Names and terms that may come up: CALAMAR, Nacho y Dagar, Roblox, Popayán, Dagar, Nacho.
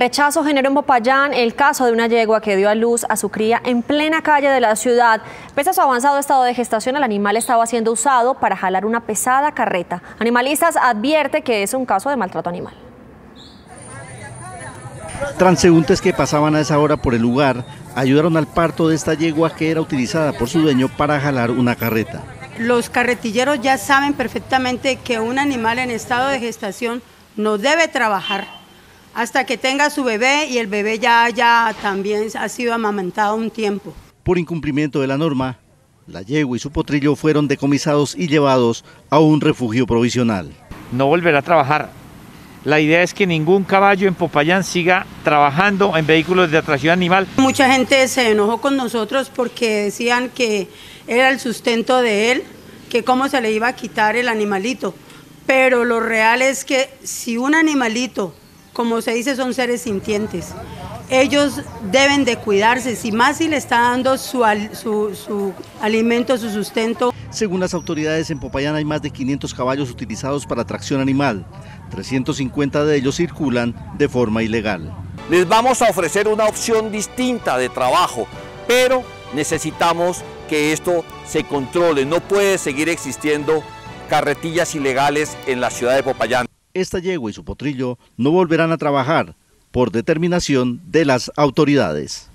Rechazo generó en Popayán el caso de una yegua que dio a luz a su cría en plena calle de la ciudad. Pese a su avanzado estado de gestación, el animal estaba siendo usado para jalar una pesada carreta. Animalistas advierten que es un caso de maltrato animal. Transeúntes que pasaban a esa hora por el lugar ayudaron al parto de esta yegua que era utilizada por su dueño para jalar una carreta. Los carretilleros ya saben perfectamente que un animal en estado de gestación no debe trabajar hasta que tenga su bebé y el bebé ya también ha sido amamantado un tiempo. Por incumplimiento de la norma, la yegua y su potrillo fueron decomisados y llevados a un refugio provisional. No volverá a trabajar. La idea es que ningún caballo en Popayán siga trabajando en vehículos de atracción animal. Mucha gente se enojó con nosotros porque decían que era el sustento de él, que cómo se le iba a quitar el animalito. Pero lo real es que si un animalito, como se dice, son seres sintientes, ellos deben de cuidarse, si más si le está dando su alimento, su sustento. Según las autoridades, en Popayán hay más de 500 caballos utilizados para tracción animal. 350 de ellos circulan de forma ilegal. Les vamos a ofrecer una opción distinta de trabajo, pero necesitamos que esto se controle. No puede seguir existiendo carretillas ilegales en la ciudad de Popayán. Esta yegua y su potrillo no volverán a trabajar por determinación de las autoridades.